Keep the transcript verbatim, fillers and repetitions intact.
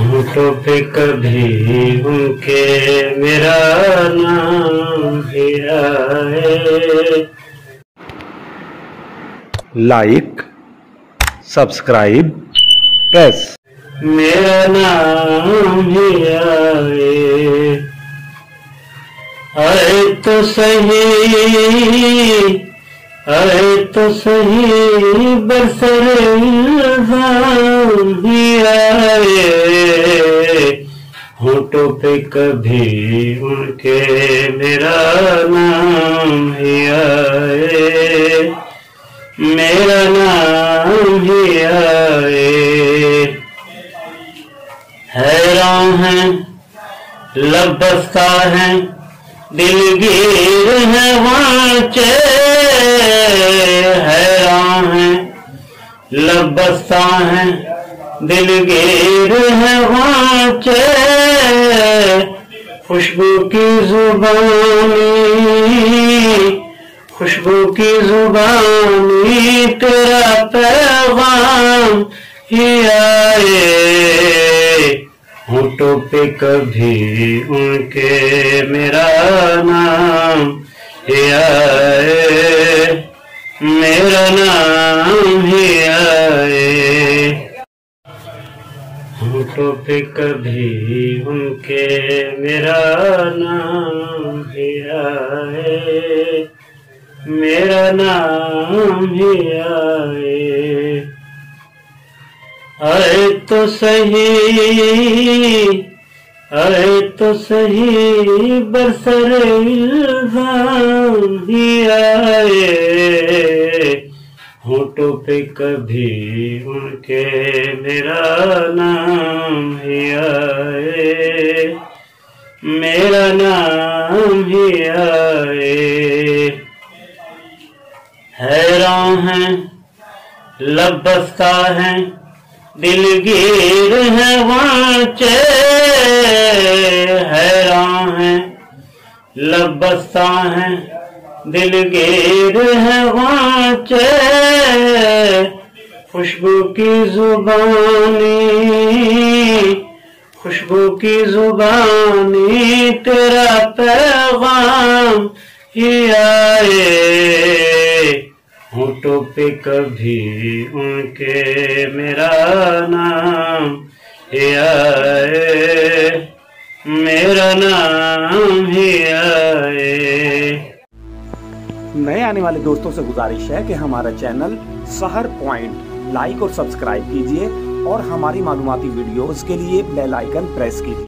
होंठों पे कभी उनके मेरा नाम हिरा है। Like subscribe press. मेरा नाम हिरा है। आए तो सही आए तो सही बरसर इल्ज़ाम भी आए। होंठों पे कभी उनके मेरा नाम ही आए। मेरा नाम ही आए। हैरान है लब बसता है दिलगीर है वांचे। हैरान है लब बसता है दिलगीर है वांचे। खुशबू की जुबानी खुशबू की जुबानी तेरा पैगाम ही आए। होंठों पे कभी उनके मेरा नाम ही आए। मेरा नाम ही आए। होंठों पे कभी उनके मेरा नाम ही आए। मेरा नाम ही आए। आए तो सही आए तो सही बरसर इल्ज़ाम भी आए। होंठों पे कभी उनके मेरा नाम ही आए। मेरा नाम ही आए। हैरान है लब बसता है दिलगीर है वांचे। हैरान है लब बसता है दिलगीर है वांचे। खुशबू की जुबानी खुशबू की जुबानी तेरा पैगाम ही आए। होंठों पे कभी उनके मेरा नाम ही आए। मेरा नाम ही आए। नए आने वाले दोस्तों से गुजारिश है कि हमारा चैनल सहर पॉइंट लाइक और सब्सक्राइब कीजिए और हमारी मालूमाती वीडियोस के लिए बेल आइकन प्रेस कीजिए।